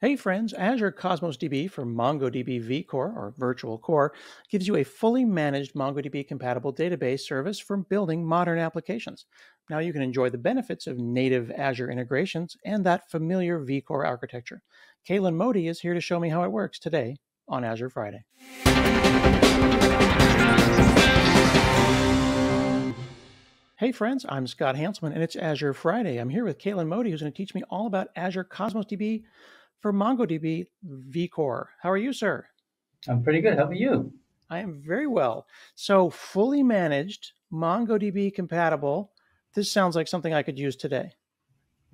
Hey friends, Azure Cosmos DB for MongoDB vCore, or virtual core, gives you a fully managed MongoDB-compatible database service for building modern applications. Now you can enjoy the benefits of native Azure integrations and that familiar vCore architecture. Khelan Modi is here to show me how it works today on Azure Friday. Hey friends, I'm Scott Hanselman and it's Azure Friday. I'm here with Khelan Modi who's going to teach me all about Azure Cosmos DB for MongoDB vCore. How are you, sir? I'm pretty good. How are you? I am very well. So fully managed, MongoDB compatible. This sounds like something I could use today.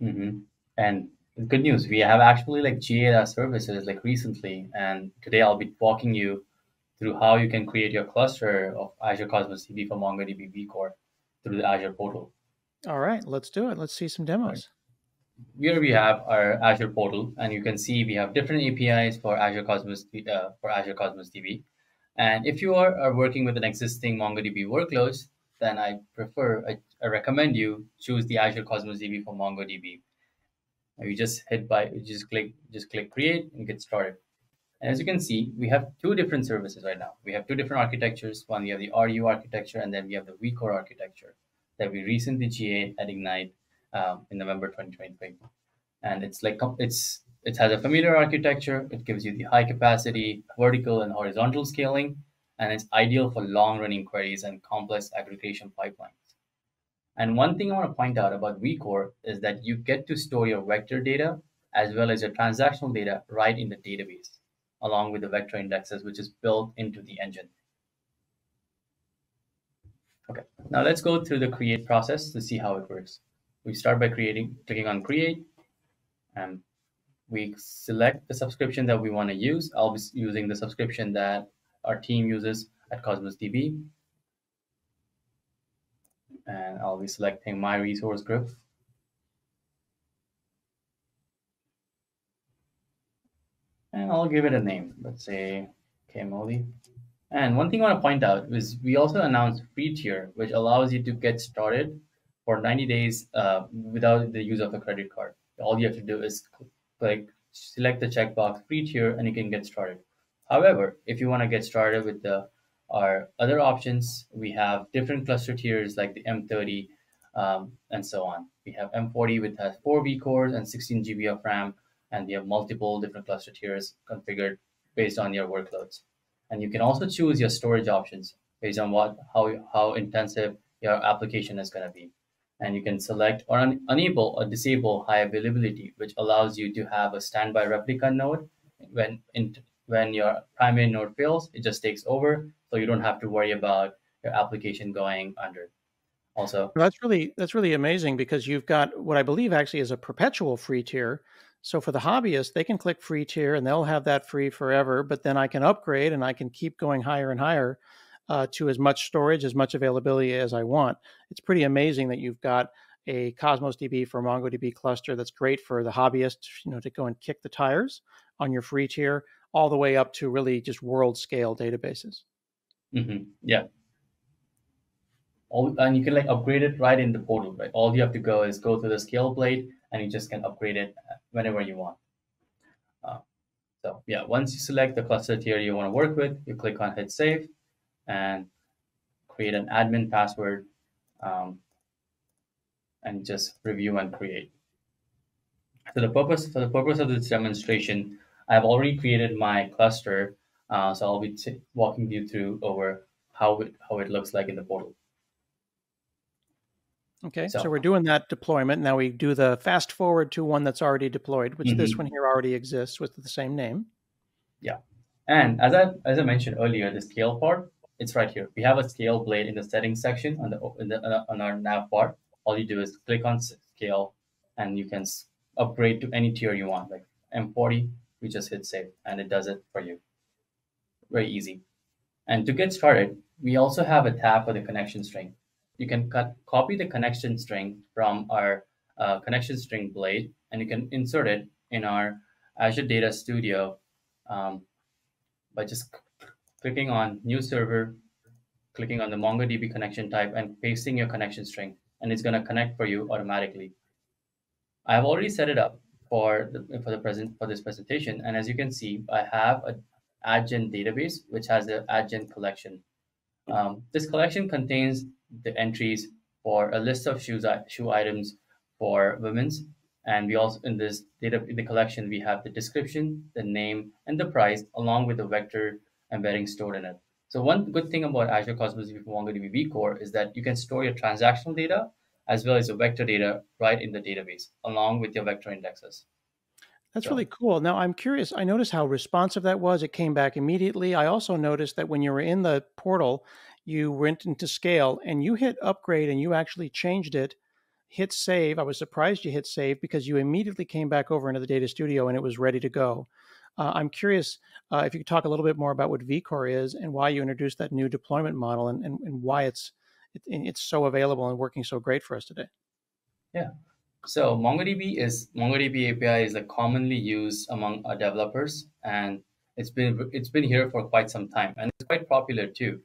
Mm-hmm. And good news, we have actually GA'd our services recently. And today I'll be walking you through how you can create your cluster of Azure Cosmos DB for MongoDB vCore through the Azure portal. All right, let's do it. Let's see some demos. Here we have our Azure portal, and you can see we have different APIs for Azure Cosmos DB. And if you are working with an existing MongoDB workloads, then I recommend you choose the Azure Cosmos DB for MongoDB. And you just click create and get started. And as you can see, we have two different services right now. We have two different architectures. One, we have the RU architecture, and then we have the vCore architecture that we recently GA'd at Ignite. In November 2023, and it has a familiar architecture. It gives you the high capacity, vertical and horizontal scaling, and it's ideal for long running queries and complex aggregation pipelines. And one thing I want to point out about vCore is that you get to store your vector data as well as your transactional data right in the database, along with the vector indexes, which is built into the engine. Okay, now let's go through the create process to see how it works. We start by clicking on create, and we select the subscription that we want to use. I'll be using the subscription that our team uses at Cosmos DB. And I'll be selecting my resource group. And I'll give it a name, let's say Kim Chat. And one thing I want to point out is we also announced free tier, which allows you to get started for 90 days without the use of a credit card. All you have to do is select the checkbox free tier and you can get started. However, if you want to get started with our other options, we have different cluster tiers like the M30 and so on. We have M40 which has 4 vCores and 16 GB of RAM, and we have multiple different cluster tiers configured based on your workloads. And you can also choose your storage options based on how intensive your application is going to be. And you can select or enable or disable high availability, which allows you to have a standby replica node. When your primary node fails, it just takes over, so you don't have to worry about your application going under. Also, that's really amazing because you've got what I believe actually is a perpetual free tier. So for the hobbyists, they can click free tier and they'll have that free forever. But then I can upgrade and I can keep going higher and higher. To as much storage, as much availability as I want. It's pretty amazing that you've got a Cosmos DB for MongoDB cluster that's great for the hobbyist, to go and kick the tires on your free tier, all the way up to really just world scale databases. Mm-hmm. Yeah. And you can upgrade it right in the portal, right? All you have to go is go through the scale plate and you just can upgrade it whenever you want. So yeah, once you select the cluster tier you want to work with, you click on hit save and create an admin password and just review and create. So for the purpose of this demonstration, I've already created my cluster. So I'll be walking you through over how it looks like in the portal. Okay, so we're doing that deployment. Now we do the fast forward to one that's already deployed, which this one here already exists with the same name. Yeah, and as I mentioned earlier, the scale part, it's right here. We have a scale blade in the settings section on our nav bar. All you do is click on scale and you can upgrade to any tier you want. Like M40, we just hit save and it does it for you. Very easy. And to get started, we also have a tab for the connection string. You can copy the connection string from our connection string blade and you can insert it in our Azure Data Studio by just clicking on new server, clicking on the MongoDB connection type and pasting your connection string, and it's going to connect for you automatically. I've already set it up. for this presentation. And as you can see, I have an AdGen database, which has the AdGen collection. This collection contains the entries for a list of shoe items for women's. And we also, in this data, in the collection, we have the description, the name, and the price, along with the vector embedding stored in it. So one good thing about Azure Cosmos DB for MongoDB vCore is that you can store your transactional data as well as your vector data right in the database, along with your vector indexes. That's really cool. Now, I'm curious, I noticed how responsive that was. It came back immediately. I also noticed that when you were in the portal, you went into scale and you hit upgrade and you actually changed it, hit save. I was surprised you hit save because you immediately came back over into the Data Studio and it was ready to go. I'm curious if you could talk a little bit more about what vCore is and why you introduced that new deployment model and why it's so available and working so great for us today. Yeah. So MongoDB API is like commonly used among our developers, and it's been here for quite some time, and it's quite popular too.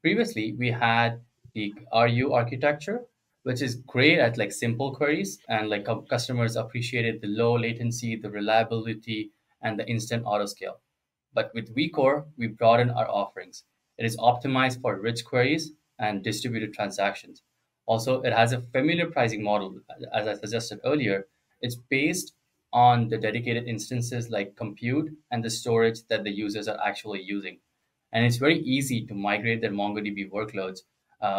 Previously, we had the RU architecture, which is great at like simple queries, and like customers appreciated the low latency, the reliability, and the instant auto scale. But with vCore, we broaden our offerings. It is optimized for rich queries and distributed transactions. Also, it has a familiar pricing model, as I suggested earlier. It's based on the dedicated instances like compute and the storage that the users are actually using. And it's very easy to migrate their MongoDB workloads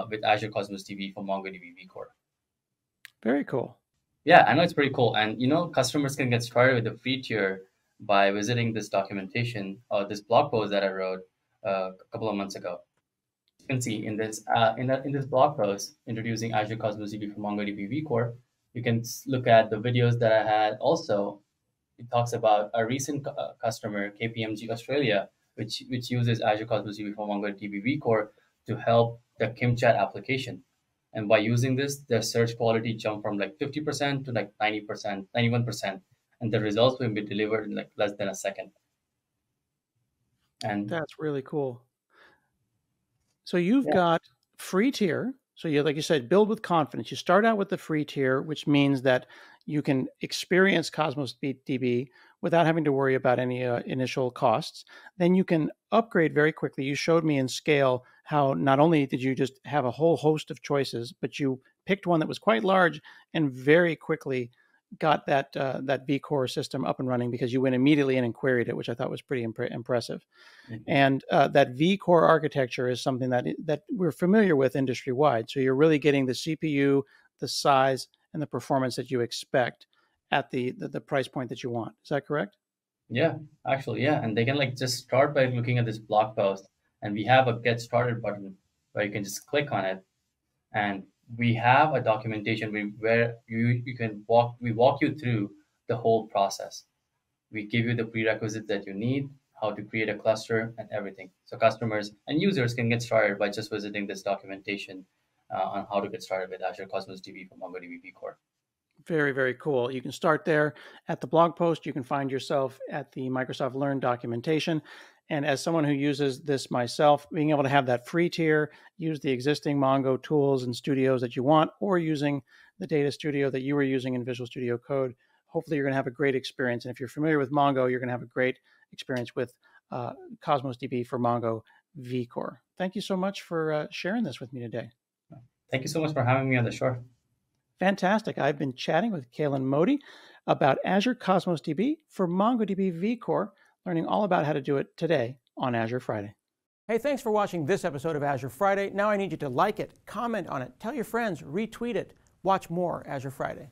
with Azure Cosmos DB for MongoDB vCore. Very cool. Yeah, I know it's pretty cool. And you know, customers can get started with the free tier by visiting this documentation or this blog post that I wrote a couple of months ago. You can see in this blog post introducing Azure Cosmos DB for MongoDB vCore, you can look at the videos that I had. Also, it talks about a recent customer, KPMG Australia, which uses Azure Cosmos DB for MongoDB vCore to help the Kim Chat application. And by using this, their search quality jumped from like 50% to like 90%, 91%, and the results will be delivered in like less than a second. And that's really cool. So you've got free tier. So you, like you said, build with confidence. You start out with the free tier, which means that you can experience Cosmos DB without having to worry about any initial costs. Then you can upgrade very quickly. You showed me in scale how not only did you just have a whole host of choices, but you picked one that was quite large and very quickly got that vCore system up and running because you went immediately in and queried it, which I thought was pretty impressive. Mm-hmm. And that vCore architecture is something that we're familiar with industry-wide. So you're really getting the CPU, the size, and the performance that you expect at the price point that you want. Is that correct? Yeah, actually, yeah. And they can like just start by looking at this blog post, and we have a Get Started button where you can just click on it, and we have a documentation where we walk you through the whole process. We give you the prerequisites that you need, how to create a cluster and everything. So customers and users can get started by just visiting this documentation on how to get started with Azure Cosmos DB for MongoDB vCore. Very, very cool. You can start there at the blog post. You can find yourself at the Microsoft Learn documentation. And as someone who uses this myself, being able to have that free tier, use the existing Mongo tools and studios that you want, or using the Data Studio that you were using in Visual Studio Code, hopefully you're going to have a great experience. And if you're familiar with Mongo, you're going to have a great experience with Cosmos DB for Mongo vCore. Thank you so much for sharing this with me today. Thank you so much for having me on the show. Fantastic. I've been chatting with Khelan Modi about Azure Cosmos DB for MongoDB vCore, learning all about how to do it today on Azure Friday. Hey, thanks for watching this episode of Azure Friday. Now I need you to like it, comment on it, tell your friends, retweet it. Watch more Azure Friday.